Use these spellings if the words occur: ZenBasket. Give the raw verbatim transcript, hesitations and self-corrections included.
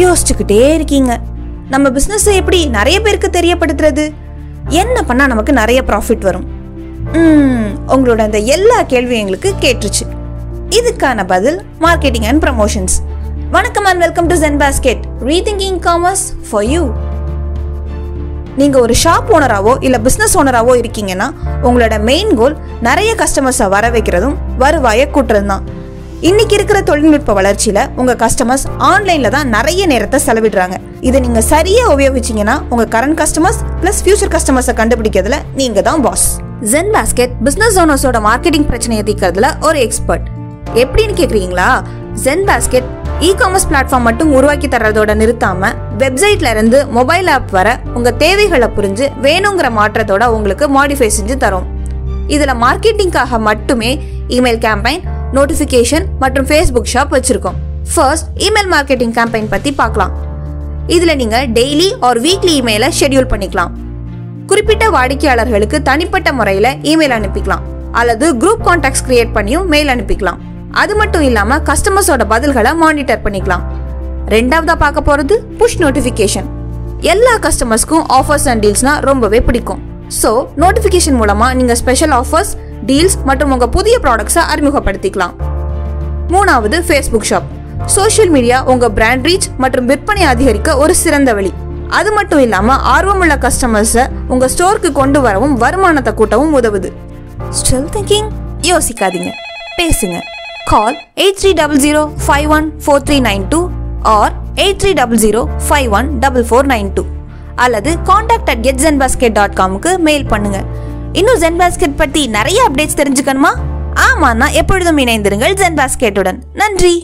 யோசிச்சுக்கிட்டே இருக்கீங்க. நம்ம பிஸ்னஸ் எப்படி நிறைய பேருக்கு தெரியப்படுத்துறது, என்ன பண்ணால் நமக்கு நிறைய ப்ராஃபிட் வரும்? உங்களோட அந்த எல்லா கேள்வியும் எங்களுக்கு கேட்டுருச்சு. இதுக்கான பதில் மார்க்கெட்டிங் அண்ட் ப்ரமோஷன்ஸ். வணக்கம் and welcome to ZenBasket, rethinking commerce for you. நீங்கள் ஒரு ஷாப் ஓனராகவோ இல்லை பிஸ்னஸ் ஓனராகவோ இருக்கீங்கன்னா உங்களோட மெயின் கோல் நிறைய கஸ்டமர்ஸை வர வைக்கிறதும் வருவாயை கூட்டுறதும் தான். இன்னைக்கு இருக்கிற தொழில்நுட்ப வளர்ச்சியில் உங்கள் கஸ்டமர்ஸ் ஆன்லைனில் தான் நிறைய நேரத்தை செலவிடுறாங்க. இதை நீங்கள் சரியாக உபயோகிச்சிங்கன்னா உங்கள் கரண்ட் கஸ்டமர்ஸ் ப்ளஸ் ஃபியூச்சர் கஸ்டமர்ஸை கண்டுபிடிக்கிறதுல நீங்கள் தான் பாஸ். ZenBasket பிஸ்னஸ் ஓனர்ஸோட மார்க்கெட்டிங் பிரச்சனையை தீர்க்கிறதுல ஒரு எக்ஸ்பர்ட். எப்படின்னு கேட்குறீங்களா? ZenBasket இ காமர்ஸ் பிளாட்ஃபார்ம் மட்டும் உருவாக்கி தர்றதோட நிறுத்தாமல் வெப்சைட்லேருந்து மொபைல் ஆப் வர உங்கள் தேவைகளை புரிஞ்சு வேணுங்கிற மாற்றத்தோட உங்களுக்கு மாடிஃபை செஞ்சு தரும். இதில் மார்க்கெட்டிங்காக மட்டுமே இமெயில் கேம்பெயின், நோட்டிஃபிகேஷன் மற்றும் ஃபேஸ்புக் ஷாப் வச்சுருக்கோம். ஃபர்ஸ்ட், இமெயில் மார்க்கெட்டிங் கேம்பெயின் பற்றி பார்க்கலாம். இதில் நீங்கள் டெய்லி ஆர் வீக்லி இமெயிலை ஷெடியூல் பண்ணிக்கலாம். குறிப்பிட்ட வாடிக்கையாளர்களுக்கு தனிப்பட்ட முறையில் இமெயில் அனுப்பிக்கலாம் அல்லது குரூப் கான்டாக்ட்ஸ் கிரியேட் பண்ணியும் மெயில் அனுப்பிக்கலாம். அது மட்டும் இல்லாம கஸ்டமர்ஸோட பதில்களை மானிட்டர் பண்ணிக்கலாம். ரெண்டாவதா பார்க்க போறது புஷ் நோட்டிஃபிகேஷன். எல்லா கஸ்டமர்ஸ்க்கும் ஆஃபர்ஸ் அண்ட் டீல்ஸ்னா ரொம்பவே பிடிக்கும். ஸோ நோட்டிஃபிகேஷன் மூலமா நீங்க ஸ்பெஷல் ஆஃபர்ஸ், டீல்ஸ் மற்றும் உங்க புதிய ப்ராடக்ட்ஸை அறிமுகப்படுத்திக்கலாம். மூணாவது ஃபேஸ்புக் ஷாப். சோஷியல் மீடியா உங்க பிராண்ட் ரீச் மற்றும் விற்பனை அதிகரிக்க ஒரு சிறந்த வழி. அது மட்டும் இல்லாம ஆர்வமுள்ள கஸ்டமர்ஸை உங்க ஸ்டோருக்கு கொண்டு வரவும் வருமானத்தை கூட்டவும் உதவுது. Still thinking? யோசிக்காதீங்க, பேசுங்க. Call eight three zero zero five one four three nine two or eight three zero zero five one four four nine two அல்லது contact at get zenbasket dot com க்கு மெயில் பண்ணுங்க. இன்னும் ZenBasket பத்தி நிறைய updates தெரிஞ்சுக்கணுமா? ஆமான்னா எப்பொழுதும் இணைந்திருங்கள் ZenBasket உடன். நன்றி.